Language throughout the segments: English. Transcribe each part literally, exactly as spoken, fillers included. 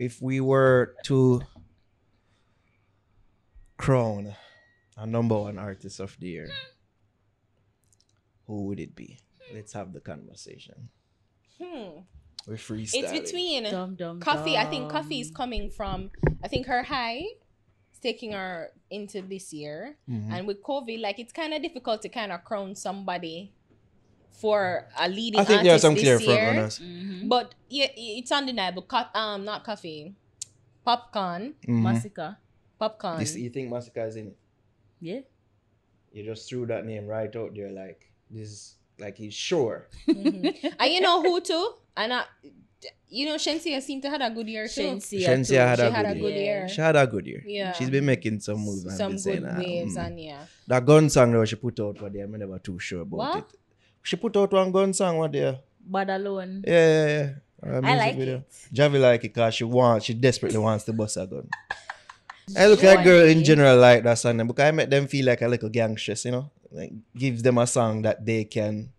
if we were to crown a number one artist of the year, who would it be? Let's have the conversation. Hmm. We're freestyling. It's between dum, dum, Koffee. Dum. I think Koffee is coming from, I think her high is taking her into this year. Mm-hmm. And with COVID, like, it's kind of difficult to kind of crown somebody for a leading I think artist there are some clear front runners. Mm-hmm. But yeah, it's undeniable. Co- um, not Koffee. Popcaan. Mm-hmm. Masicka. Popcaan. This, you think Masicka is in it? Yeah. You just threw that name right out there, like this. Like he's sure. Mm-hmm. And you know who too? And I, you know, Shenseea seemed to have a good year too. Shenseea, Shenseea had, she a, had good a good year. year. She had a good year. Yeah. She's been making some moves. S- some good waves mm. and yeah. That gun song though she put out for there, I'm never too sure about what? it. She put out one gun song one there. Bad Alone. Yeah, yeah, yeah. Uh, I like video. it. Javi like it because she wants, she desperately wants to bust a gun. I look at girl in general like that song because I make them feel like a little gangsters, you know? Like, gives them a song that they can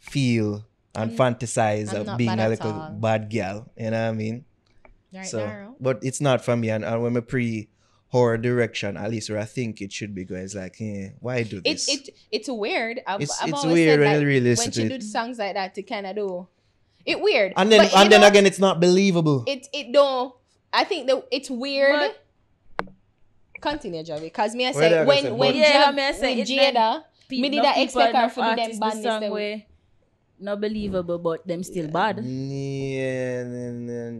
feel and I'm, fantasize I'm of being a little all. bad girl, you know what I mean? Right so, now. But it's not for me. And, and when I pre horror direction, at least where I think it should be going, it's like, eh, why do this? It, it, it's weird. I've, it's I've it's always weird said when, really when she it. do songs like that to kind of do it weird. And then but, and then know, again, it's not believable. It it don't. I think that it's weird. But, Continue, Javi, because me I say well, when when, yeah, Jav, I say, when Jada, me did I expect her for them band this way? Not believable, but them still yeah. bad. Yeah,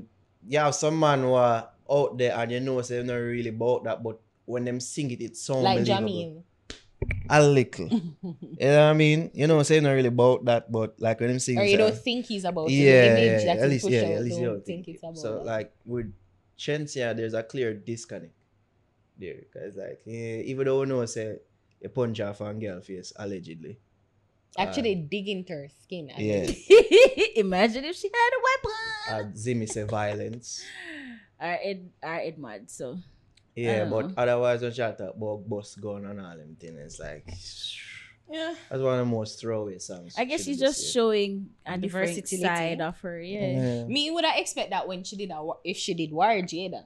yeah. Some man who are out there and you know so they're not really about that, but when them sing it, it sounds like Jamil. A little, you know what I mean? You know, so they're not really about that, but like when them sing, or you don't think he's about it. Yeah, the image yeah, yeah. At least, yeah, at least you don't think it's about it. So like with Shenseea, there's a clear disconnect. There, because like yeah, even though we know say a punch off on girl face allegedly, actually uh, dig into her skin. Yeah. Imagine if she had a weapon. Uh, Zimmy say violence. Are it are it mad so? Yeah, but know. otherwise when she had that bug bust gun and all them things, it's like yeah, that's one of the most throwaway songs. I guess she's just showing a different side of her. Yeah, yeah. Me would I expect that when she did a, if she did War Jada.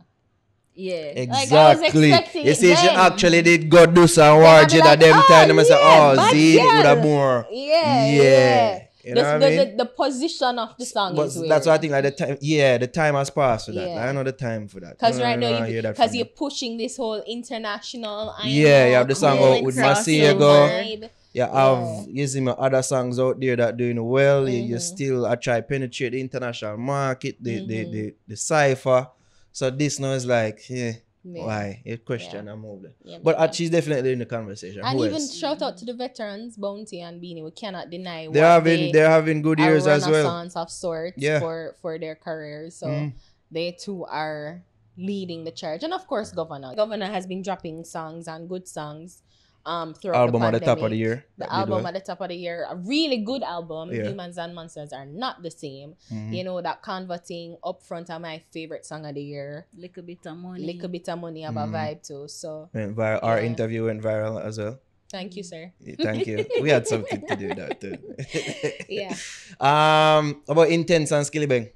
Yeah, exactly. Like you see, she actually did go do some work at like, them oh, time. Yeah, I said, oh, Z would have more. Yeah, yeah. yeah. You know the, what the, I mean? the, the position of the song but is weird. That's what I think. Like the time, yeah, the time has passed for that. Yeah. I know the time for that. Because right now, because you, you're that. pushing this whole international. I yeah, know, you have the song out with Masicka. You have you see my other songs out there that doing well. Mm-hmm. You, you still I try penetrate the international market, the mm-hmm. the, the, the, the cipher. So this now is like, yeah, yeah. why? You question yeah. and move there. Yeah, but yeah. she's definitely in the conversation. And Who even else? shout out to the veterans, Bounty and Beanie. We cannot deny they're having they, they're having good years as well. A renaissance of sorts yeah. for, for their careers. So mm. they too are leading the charge. And of course, Govana. Govana has been dropping songs and good songs. Um, throughout album the at the top of the year. The album well. at the top of the year. A really good album. Yeah. Humans and Monsters Are Not the Same. Mm-hmm. You know, that Converting Upfront are my favorite song of the year. Little Bit of Money. Little Bit of Money have mm-hmm. a vibe too. So went viral. Yeah. Our interview went viral as well. Thank you, sir. Yeah, thank you. We had something to do with that too. yeah. Um, about Intence and Skillibeng.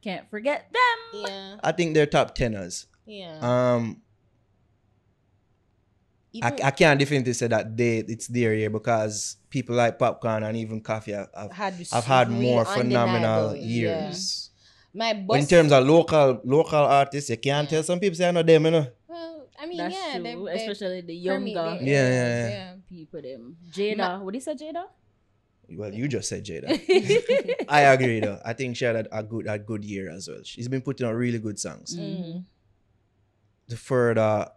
Can't forget them. Yeah. I think they're top tenors. Yeah. Um. Even, I, I can't definitely say that they it's their year because people like Popcaan and even Koffee have, have had, have had more phenomenal years. Yeah. My boss, in terms of local local artists, you can't yeah. tell some people say I know them, you know. Well, I mean, That's yeah, they, they, especially the younger, me, they, yeah, yeah, yeah, yeah, people. Them Jada, what did you say, Jada? Well, you just said Jada. I agree, though. I think she had a good a good year as well. She's been putting out really good songs. Mm-hmm. The further.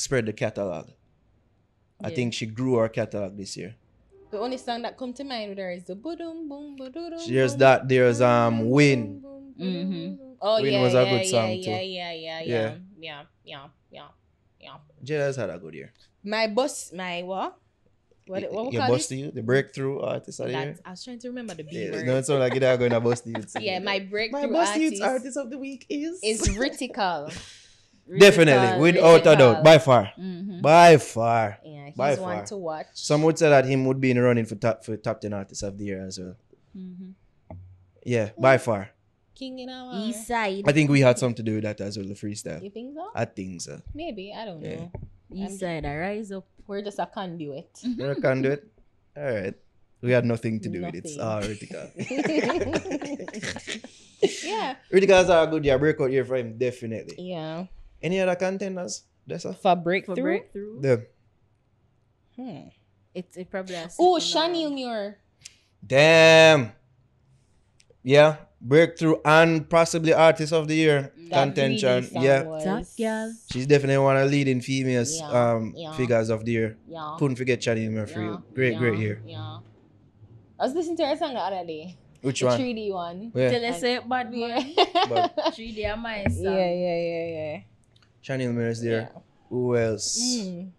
Spread the catalog. Yeah. I think she grew her catalog this year. The only song that come to mind with her is the boom boom boom. There's that. There's um Win. Mm-hmm. Oh Win yeah, was a yeah, good yeah, song yeah, too. Yeah, yeah, yeah, yeah, yeah, yeah, yeah, yeah. Jada's had a good year. My boss, my what? What? What we your call boss it? To you? The breakthrough artist of the year. I was trying to remember the B word. No, it's not like it. I'm going to boss to you. Yeah, my breakthrough. My boss artist, artist of the week is is Rytikal. Rytikal, Definitely, without Rytikal. a doubt, by far, mm-hmm. by far, yeah, he's by far. one to watch. Some would say that him would be in the running for top for top ten artists of the year as well. Mm-hmm. Yeah, mm-hmm. by far, king in our east side. I think we had something to do with that as well, the freestyle. You think so? I think so. Maybe, I don't yeah. know. East side, I rise up. We're just a conduit. We're a conduit? All right. We had nothing to do nothing. with it. It's all Rytikal. Yeah. Rytikal's are a good year. Breakout year for him, definitely. Yeah. Any other contenders? That's a for breakthrough. For breakthrough? Them. Hmm. It's it probably has. Oh, Shaniel Muir. Damn. Yeah. Breakthrough and possibly artist of the year that contention. Yeah. Was... She's definitely one of the leading females yeah. um yeah. figures of the year. Yeah. Couldn't forget Shaniel Muir for yeah. you. Great, yeah. great year. Yeah. I was listening to her song the other day. Which the one? three D one. Yeah. Till I say bad boy. three D and my song. Yeah, yeah, yeah, yeah. Shaniel Muir is there. Yeah. Who else? Mm.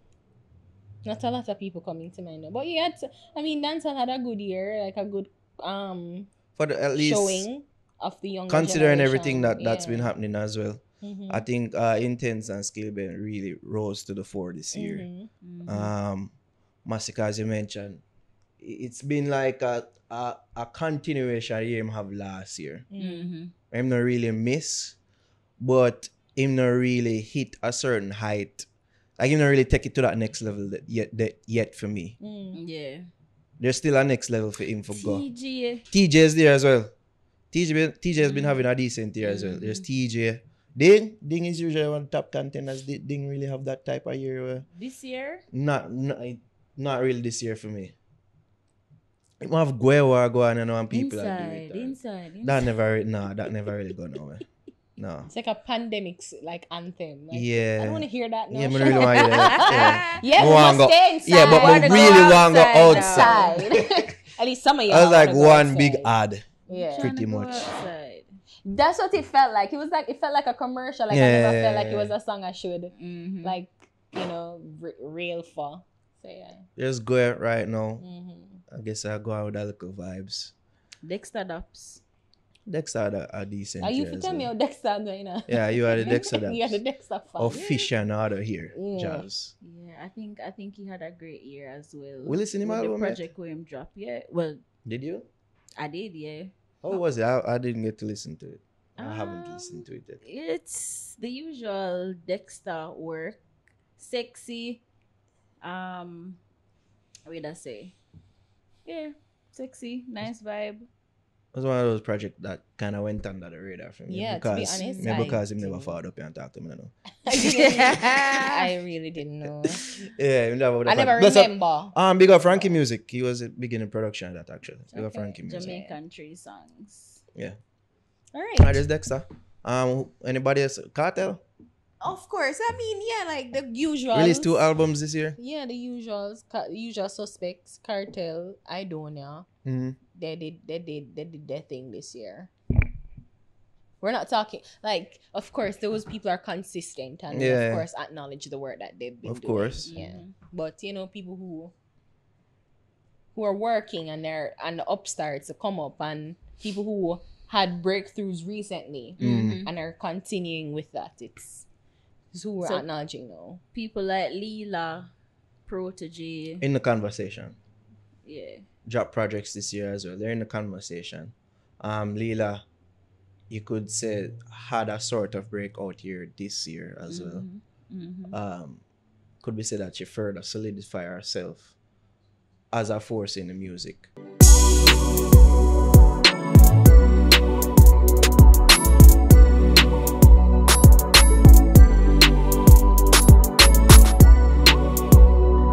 Not a lot of people coming to mind, but yeah, I mean, dancehall had a good year, like a good um for the, at least showing of the young considering generation. Everything that that's yeah. been happening as well. Mm-hmm. I think uh, Intence and Skillibeng really rose to the fore this year. Mm-hmm. Mm-hmm. Um, Masicka, as you mentioned, it's been like a a, a continuation of him have last year. Mm-hmm. I'm not really miss, but him not really hit a certain height. I can really take it to that next level that yet that yet for me. Mm. Yeah. There's still a next level for him for God. T J. T J is there as well. T J, T J has mm. been having a decent year as well. There's T J. Ding. Ding is usually one of the top contenders. Ding really have that type of year. Where this year? Not not, not really this year for me. It might have Guewa go on and on people inside, that do it. Inside, inside. That never no, that never really go nowhere. No. It's like a pandemic like anthem. Like, yeah. I don't want to hear that now. Yeah, but I really want to hear that. Yeah. Yes, we want to stay inside. Yeah, but we really want to go outside. outside. At least some of y'all. That was like one big ad. Yeah. Pretty much. Outside. That's what it felt like. It was like it felt like a commercial. Like yeah. I never felt like it was a song I should mm-hmm. like, you know, r rail for. So yeah. Just go out right now. Mm-hmm. I guess I'll go out with that little vibes. Dexta Daps. Dexta are, are decent. Are you for tell me how Dexta doing now? Yeah, you are the Dexta. You are the Dexta fan. Aficionado here, yeah. Jazz. Yeah, I think I think he had a great year as well. We listen to him album. The project where him drop, yeah. Well, did you? I did, yeah. How was it? I, I didn't get to listen to it. I um, haven't listened to it yet. It's the usual Dexta work, sexy. Um, what did I say? Yeah, sexy, nice vibe. It was one of those projects that kind of went under the radar for me. Yeah, because, to be honest. Maybe because I him never followed up and talked to me. No. I really didn't know. Yeah, never I never part. remember. Um, big up Frankie Music. He was beginning production of that, actually. Big okay. up Frankie Music. Jamaican tree songs. Yeah. All right. All right, there's Dexta. Um, anybody else? Cartel? Of course. I mean, yeah, like the usual. Released two albums this year? Yeah, the usuals. Usual suspects. Cartel. Idonia. Mm-hmm. They did they did they did their thing this year. We're not talking like of course those people are consistent and yeah. of course acknowledge the work that they've been of doing. Of course. Yeah. Mm-hmm. But you know, people who who are working and they're and the upstarts to come up and people who had breakthroughs recently mm-hmm. and are continuing with that. It's, it's who we're so acknowledging now. People like Leela Protégé. In the conversation. Yeah. Drop projects this year as well. They're in the conversation. Um, Leela, you could say, had a sort of breakout year this year as mm-hmm. well. Mm-hmm. Um, could be said that she further solidified herself as a force in the music.